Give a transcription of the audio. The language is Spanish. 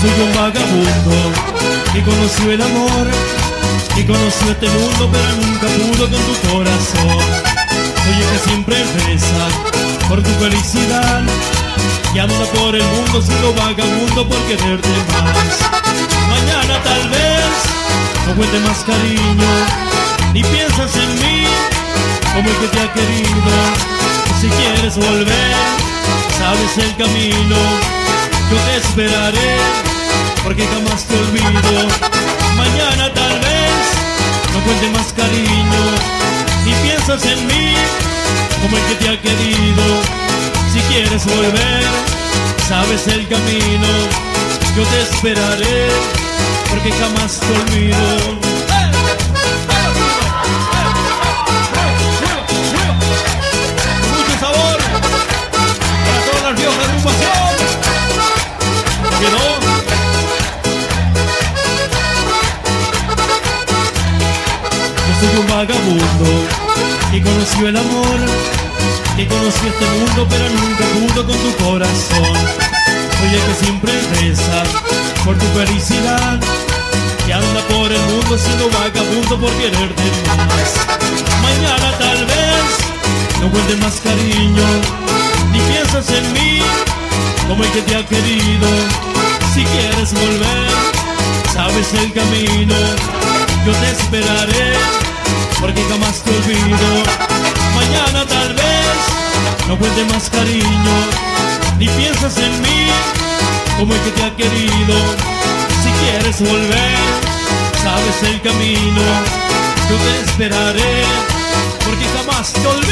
soy un vagabundo, ni conoció el amor, ni conoció este mundo, pero nunca pudo con tu corazón. Soy el que siempre besa por tu felicidad y anda por el mundo siendo vagabundo por quererte más. Mañana tal vez no cuente más cariño, ni piensas en mí como el que te ha querido. Si quieres volver, sabes el camino, yo te esperaré, porque jamás te olvido. Mañana tal vez no cuente más cariño, ni piensas en mí como el que te ha querido. Si quieres volver, sabes el camino, yo te esperaré, porque jamás te olvido. Mucho sabor para todas las viejas de agrupación. ¿Quedó? Yo soy un vagabundo que conoció el amor, que conoció este mundo, pero nunca pudo con tu corazón. Soy el que siempre reza por tu felicidad y anda por el mundo siendo vagabundo por quererte más. Mañana tal vez no cuentes más cariño, ni piensas en mí como el que te ha querido. Si quieres volver, sabes el camino, yo te esperaré, porque jamás te olvido. Mañana tal vez no cuentes más cariño, ni piensas en mí como el que te ha querido. Si quieres volver, sabes el camino, yo te esperaré, porque jamás te olvidaré.